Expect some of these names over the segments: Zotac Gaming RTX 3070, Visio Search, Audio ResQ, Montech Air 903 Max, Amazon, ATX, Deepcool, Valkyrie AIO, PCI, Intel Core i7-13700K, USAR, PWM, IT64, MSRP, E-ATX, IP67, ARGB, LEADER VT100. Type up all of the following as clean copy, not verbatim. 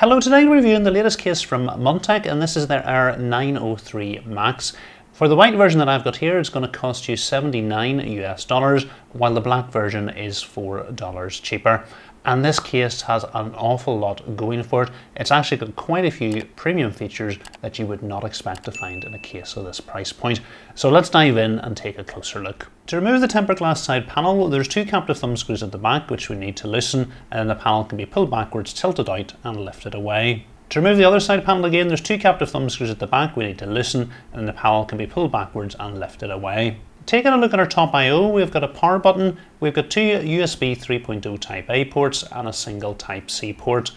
Hello, today we're reviewing the latest case from Montech, and this is their Air 903 Max. For the white version that I've got here, it's going to cost you $79 US, while the black version is $4 cheaper. And this case has an awful lot going for it. It's actually got quite a few premium features that you would not expect to find in a case of this price point. So let's dive in and take a closer look. To remove the tempered glass side panel, there's two captive thumb screws at the back which we need to loosen, and then the panel can be pulled backwards, tilted out and lifted away. To remove the other side panel again, there's two captive thumb screws at the back we need to loosen, and then the panel can be pulled backwards and lifted away. Taking a look at our top I/O, we've got a power button, we've got two USB 3.0 Type A ports and a single Type C port.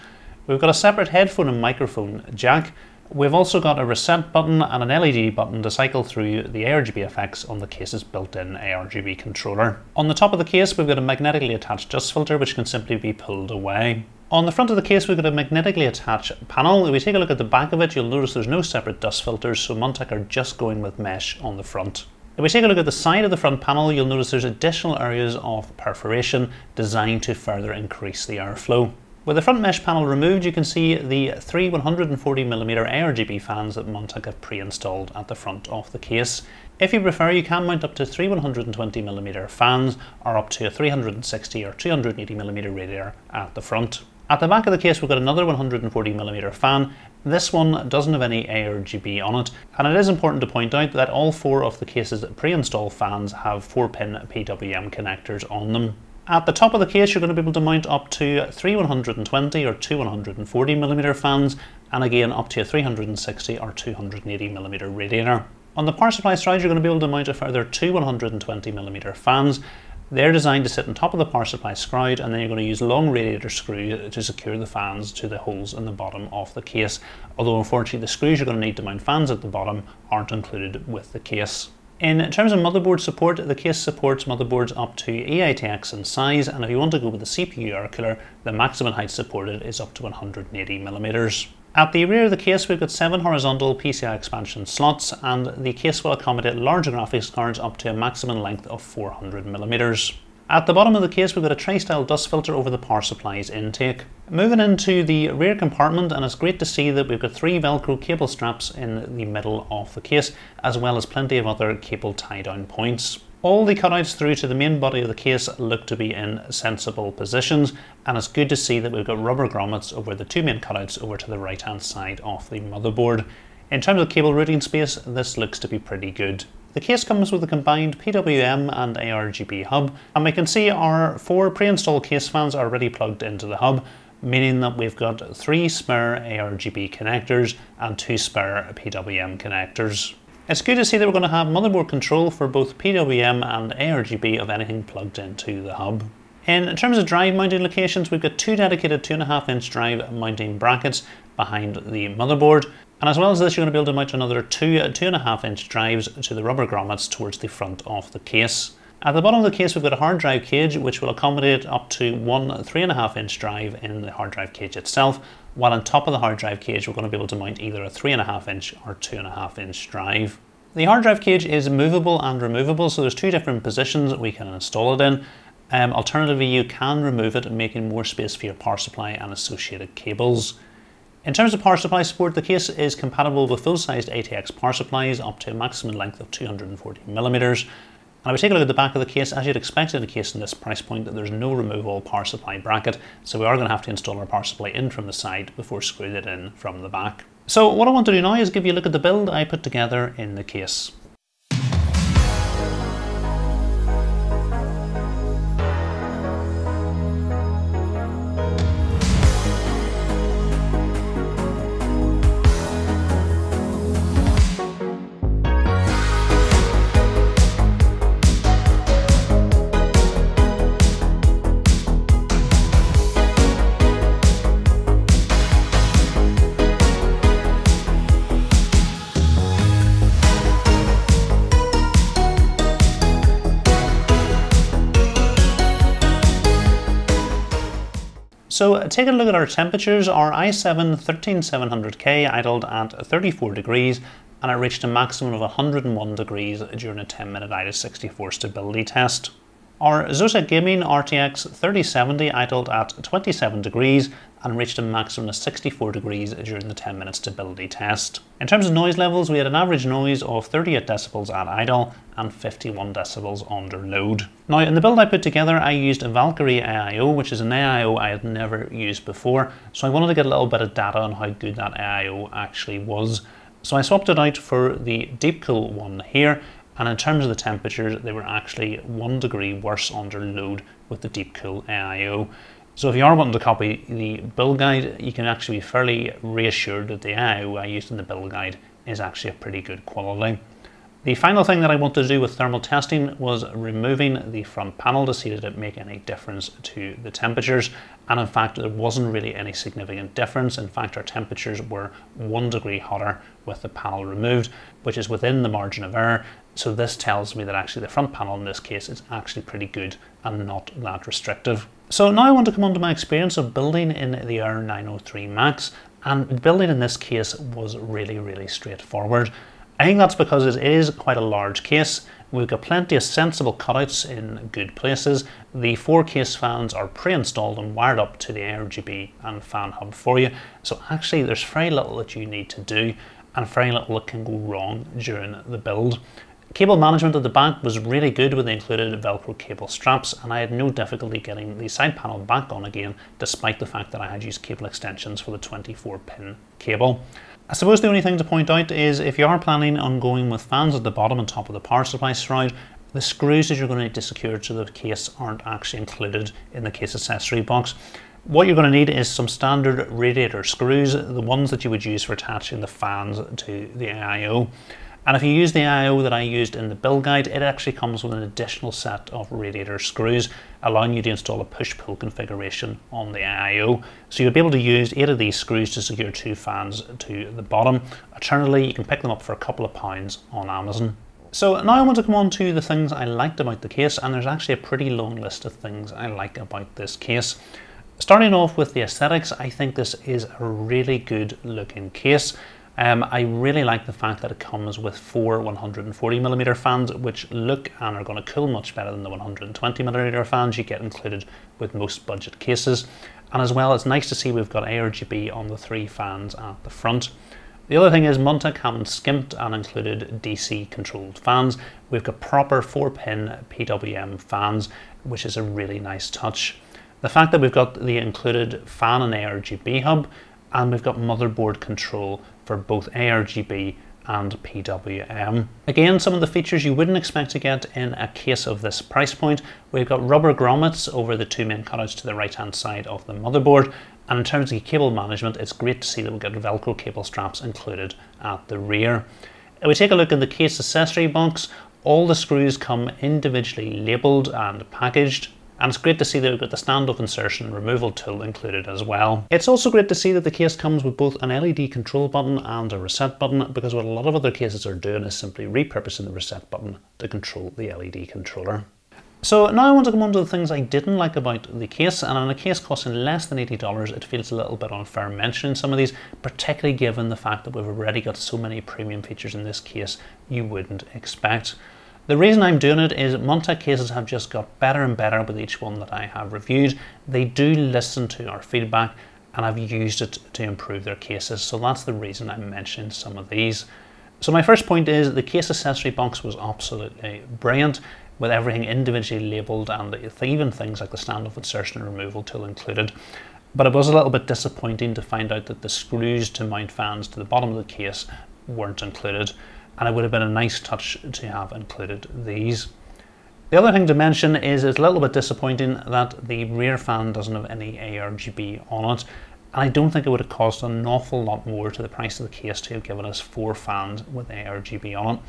We've got a separate headphone and microphone jack. We've also got a reset button and an LED button to cycle through the ARGB effects on the case's built-in ARGB controller. On the top of the case, we've got a magnetically attached dust filter which can simply be pulled away. On the front of the case, we've got a magnetically attached panel. If we take a look at the back of it, you'll notice there's no separate dust filters, so Montech are just going with mesh on the front. If we take a look at the side of the front panel, you'll notice there's additional areas of perforation designed to further increase the airflow. With the front mesh panel removed, you can see the three 140mm ARGB fans that Montech have pre-installed at the front of the case. If you prefer, you can mount up to three 120mm fans or up to a 360 or 280mm radiator at the front. At the back of the case, we've got another 140mm fan. This one doesn't have any ARGB on it, and it is important to point out that all four of the case's pre-installed fans have 4-pin PWM connectors on them. At the top of the case, you're going to be able to mount up to three 120 or two 140mm fans, and again up to a 360 or 280mm radiator. On the power supply side, you're going to be able to mount a further two 120mm fans. They're designed to sit on top of the power supply shroud, and then you're going to use long radiator screws to secure the fans to the holes in the bottom of the case, although unfortunately the screws you're going to need to mount fans at the bottom aren't included with the case. In terms of motherboard support, the case supports motherboards up to E-ATX in size, and if you want to go with the CPU air cooler, the maximum height supported is up to 180mm. At the rear of the case, we've got 7 horizontal PCI expansion slots, and the case will accommodate larger graphics cards up to a maximum length of 400mm. At the bottom of the case, we've got a tray-style dust filter over the power supply's intake. Moving into the rear compartment, and it's great to see that we've got 3 Velcro cable straps in the middle of the case, as well as plenty of other cable tie-down points. All the cutouts through to the main body of the case look to be in sensible positions, and it's good to see that we've got rubber grommets over the two main cutouts over to the right hand side of the motherboard. In terms of cable routing space, this looks to be pretty good. The case comes with a combined PWM and ARGB hub, and we can see our 4 pre-installed case fans are already plugged into the hub, meaning that we've got 3 spare ARGB connectors and 2 spare PWM connectors. It's good to see that we're going to have motherboard control for both PWM and ARGB of anything plugged into the hub. In terms of drive mounting locations, we've got 2 dedicated 2.5-inch drive mounting brackets behind the motherboard, and as well as this, you're going to be able to mount another 2 2.5-inch drives to the rubber grommets towards the front of the case. At the bottom of the case, we've got a hard drive cage which will accommodate up to one 3.5-inch drive in the hard drive cage itself, while on top of the hard drive cage we're going to be able to mount either a 3.5-inch or 2.5-inch drive. The hard drive cage is movable and removable, so there's 2 different positions that we can install it in. Alternatively, you can remove it, making more space for your power supply and associated cables. In terms of power supply support, the case is compatible with full-sized ATX power supplies up to a maximum length of 240mm. And if we take a look at the back of the case, as you'd expect in a case in this price point, that there's no removable power supply bracket, so we are going to have to install our power supply in from the side before screwing it in from the back. So what I want to do now is give you a look at the build I put together in the case. So taking a look at our temperatures, our i7 13700K idled at 34 degrees and it reached a maximum of 101 degrees during a 10-minute IT64 stability test. Our Zotac Gaming RTX 3070 idled at 27 degrees and reached a maximum of 64 degrees during the 10-minute stability test. In terms of noise levels, we had an average noise of 38 decibels at idle and 51 decibels under load. Now, in the build I put together, I used a Valkyrie AIO, which is an AIO I had never used before, so I wanted to get a little bit of data on how good that AIO actually was. So I swapped it out for the Deepcool one here, and in terms of the temperatures, they were actually 1 degree worse under load with the Deepcool AIO. So if you are wanting to copy the build guide, you can actually be fairly reassured that the AIO I used in the build guide is actually a pretty good quality. The final thing that I wanted to do with thermal testing was removing the front panel to see did it make any difference to the temperatures, and in fact there wasn't really any significant difference. In fact, our temperatures were 1 degree hotter with the panel removed, which is within the margin of error. So this tells me that actually the front panel in this case is actually pretty good and not that restrictive. So now I want to come on to my experience of building in the Air 903 Max, and building in this case was really straightforward. I think that's because it is quite a large case. We've got plenty of sensible cutouts in good places. The four case fans are pre-installed and wired up to the ARGB and fan hub for you, so actually there's very little that you need to do and very little that can go wrong during the build. Cable management at the back was really good when they included Velcro cable straps, and I had no difficulty getting the side panel back on again despite the fact that I had used cable extensions for the 24-pin cable. I suppose the only thing to point out is if you are planning on going with fans at the bottom and top of the power supply shroud, the screws that you're going to need to secure to the case aren't actually included in the case accessory box. What you're going to need is some standard radiator screws, the ones that you would use for attaching the fans to the AIO. And if you use the AIO that I used in the build guide, it actually comes with an additional set of radiator screws, allowing you to install a push-pull configuration on the AIO. So you'll be able to use 8 of these screws to secure 2 fans to the bottom. Alternatively, you can pick them up for a couple of £2 on Amazon. So now I want to come on to the things I liked about the case, and there's actually a pretty long list of things I like about this case. Starting off with the aesthetics, I think this is a really good looking case. I really like the fact that it comes with 4 140mm fans, which look and are going to cool much better than the 120mm fans you get included with most budget cases. And as well, it's nice to see we've got ARGB on the 3 fans at the front. The other thing is Montech haven't skimped and included DC controlled fans. We've got proper 4-pin PWM fans, which is a really nice touch. The fact that we've got the included fan and ARGB hub, and we've got motherboard control for both ARGB and PWM. Again, some of the features you wouldn't expect to get in a case of this price point. We've got rubber grommets over the 2 main cutouts to the right hand side of the motherboard, and in terms of cable management, it's great to see that we've got Velcro cable straps included at the rear. If we take a look at the case accessory box, all the screws come individually labelled and packaged. And it's great to see that we've got the standoff insertion removal tool included as well. It's also great to see that the case comes with both an LED control button and a reset button, because what a lot of other cases are doing is simply repurposing the reset button to control the LED controller. So now I want to come on to the things I didn't like about the case, and on a case costing less than $80, it feels a little bit unfair mentioning some of these, particularly given the fact that we've already got so many premium features in this case you wouldn't expect. The reason I'm doing it is Montech cases have just got better and better with each one that I have reviewed. They do listen to our feedback, and I've used it to improve their cases, so that's the reason I'm mentioning some of these. So my first point is the case accessory box was absolutely brilliant, with everything individually labelled and even things like the standoff insertion and removal tool included. But it was a little bit disappointing to find out that the screws to mount fans to the bottom of the case weren't included. And it would have been a nice touch to have included these. The other thing to mention is it's a little bit disappointing that the rear fan doesn't have any ARGB on it, and I don't think it would have cost an awful lot more to the price of the case to have given us 4 fans with ARGB on it.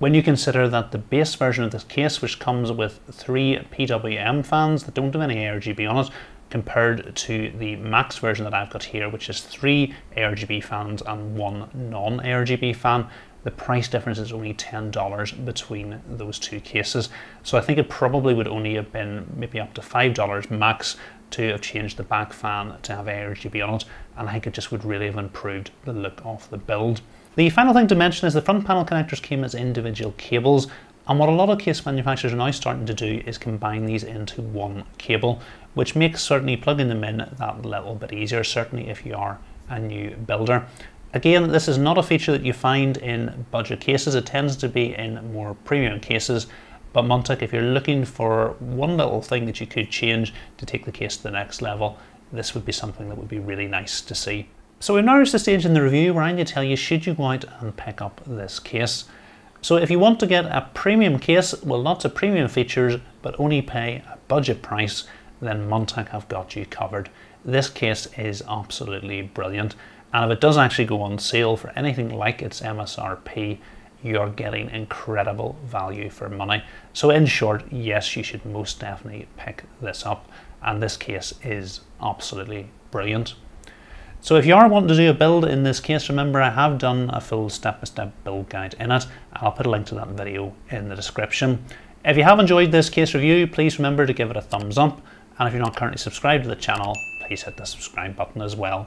When you consider that the base version of this case, which comes with 3 PWM fans that don't have any ARGB on it, compared to the max version that I've got here, which is 3 ARGB fans and 1 non-ARGB fan, the price difference is only $10 between those 2 cases. So I think it probably would only have been maybe up to $5 max to have changed the back fan to have ARGB on it, and I think it just would really have improved the look of the build. The final thing to mention is the front panel connectors came as individual cables, And what a lot of case manufacturers are now starting to do is combine these into one cable, which makes certainly plugging them in that little bit easier, certainly if you are a new builder. Again, this is not a feature that you find in budget cases. It tends to be in more premium cases. But Montech, if you're looking for one little thing that you could change to take the case to the next level, this would be something that would be really nice to see. So we've now reached the stage in the review where I need to tell you, should you go out and pick up this case? So if you want to get a premium case, well, lots of premium features, but only pay a budget price, then Montech have got you covered. This case is absolutely brilliant. And if it does actually go on sale for anything like its MSRP, you're getting incredible value for money. So in short, yes, you should most definitely pick this up. And this case is absolutely brilliant. So if you are wanting to do a build in this case, remember I have done a full step-by-step build guide in it. I'll put a link to that video in the description. If you have enjoyed this case review, please remember to give it a thumbs up. And if you're not currently subscribed to the channel, please hit the subscribe button as well.